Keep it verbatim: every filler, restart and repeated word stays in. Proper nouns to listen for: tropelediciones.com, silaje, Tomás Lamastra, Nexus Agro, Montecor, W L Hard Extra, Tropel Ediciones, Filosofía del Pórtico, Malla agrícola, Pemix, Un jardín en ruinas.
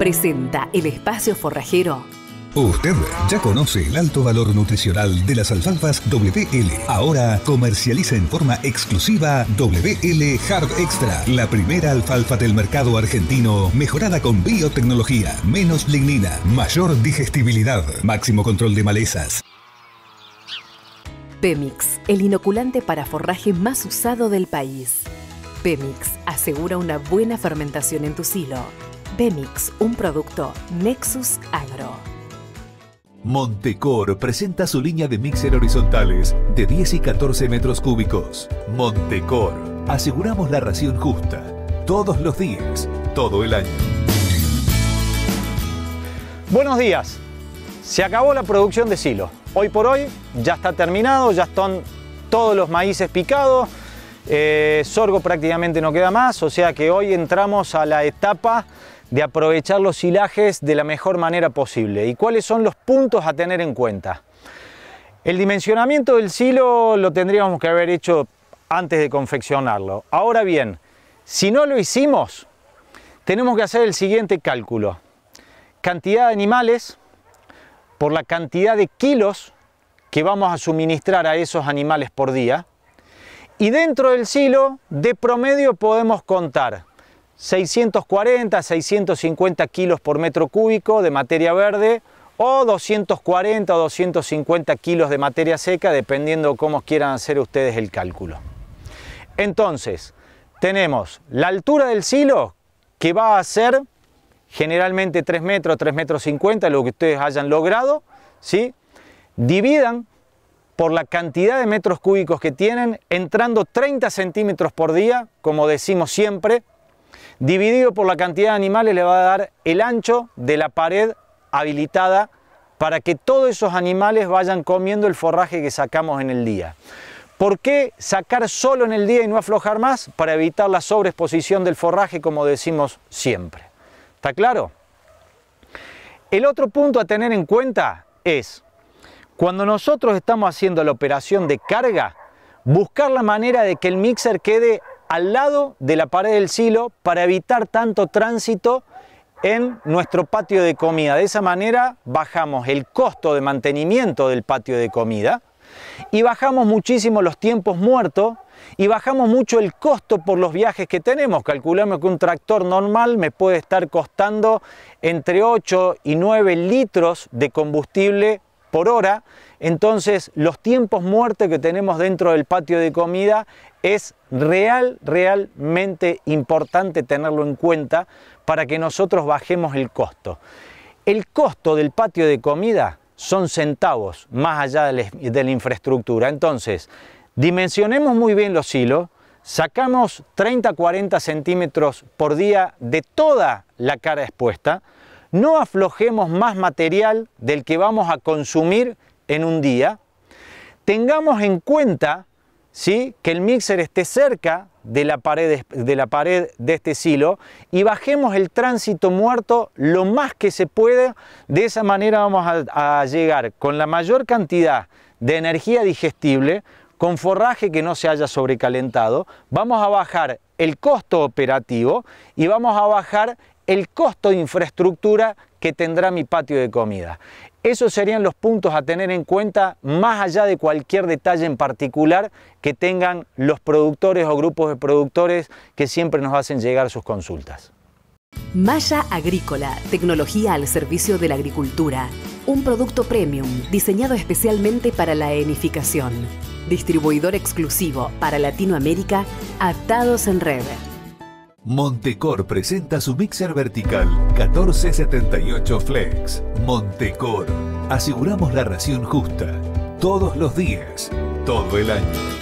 presenta el espacio forrajero. Usted ya conoce el alto valor nutricional de las alfalfas W L. Ahora comercializa en forma exclusiva W L Hard Extra, la primera alfalfa del mercado argentino mejorada con biotecnología, menos lignina, mayor digestibilidad, máximo control de malezas. Pemix, el inoculante para forraje más usado del país. Pemix asegura una buena fermentación en tu silo. Pemix, un producto Nexus Agro. Montecor presenta su línea de mixer horizontales de diez y catorce metros cúbicos. Montecor, aseguramos la ración justa, todos los días, todo el año. Buenos días, se acabó la producción de silo. Hoy por hoy ya está terminado, ya están todos los maíces picados, eh, sorgo prácticamente no queda más, o sea que hoy entramos a la etapa de aprovechar los silajes de la mejor manera posible. ¿Y cuáles son los puntos a tener en cuenta? El dimensionamiento del silo lo tendríamos que haber hecho antes de confeccionarlo. Ahora bien, si no lo hicimos, tenemos que hacer el siguiente cálculo. Cantidad de animales por la cantidad de kilos que vamos a suministrar a esos animales por día. Y dentro del silo, de promedio podemos contar seiscientos cuarenta, seiscientos cincuenta kilos por metro cúbico de materia verde o doscientos cuarenta o doscientos cincuenta kilos de materia seca, dependiendo cómo quieran hacer ustedes el cálculo. Entonces, tenemos la altura del silo, que va a ser generalmente tres metros, tres metros cincuenta, lo que ustedes hayan logrado, ¿sí? Dividan por la cantidad de metros cúbicos que tienen, entrando treinta centímetros por día, como decimos siempre. Dividido por la cantidad de animales le va a dar el ancho de la pared habilitada para que todos esos animales vayan comiendo el forraje que sacamos en el día. ¿Por qué sacar solo en el día y no aflojar más? Para evitar la sobreexposición del forraje, como decimos siempre. ¿Está claro? El otro punto a tener en cuenta es, cuando nosotros estamos haciendo la operación de carga, buscar la manera de que el mixer quede al lado de la pared del silo para evitar tanto tránsito en nuestro patio de comida. De esa manera bajamos el costo de mantenimiento del patio de comida y bajamos muchísimo los tiempos muertos y bajamos mucho el costo por los viajes que tenemos. Calculamos que un tractor normal me puede estar costando entre ocho y nueve litros de combustible por hora. Entonces, los tiempos muertos que tenemos dentro del patio de comida es real, realmente importante tenerlo en cuenta para que nosotros bajemos el costo. El costo del patio de comida son centavos más allá de la infraestructura. Entonces, dimensionemos muy bien los silos, sacamos treinta a cuarenta centímetros por día de toda la cara expuesta. No aflojemos más material del que vamos a consumir en un día. Tengamos en cuenta, ¿sí?, que el mixer esté cerca de la pared de la pared de este silo y bajemos el tránsito muerto lo más que se puede. De esa manera vamos a, a llegar con la mayor cantidad de energía digestible, con forraje que no se haya sobrecalentado. Vamos a bajar el costo operativo y vamos a bajar el costo de infraestructura que tendrá mi patio de comida. Esos serían los puntos a tener en cuenta, más allá de cualquier detalle en particular que tengan los productores o grupos de productores que siempre nos hacen llegar sus consultas. Malla Agrícola, tecnología al servicio de la agricultura. Un producto premium diseñado especialmente para la enificación. Distribuidor exclusivo para Latinoamérica, Atados en Red. Montecor presenta su mixer vertical catorce setenta y ocho Flex. Montecor, aseguramos la ración justa, todos los días, todo el año.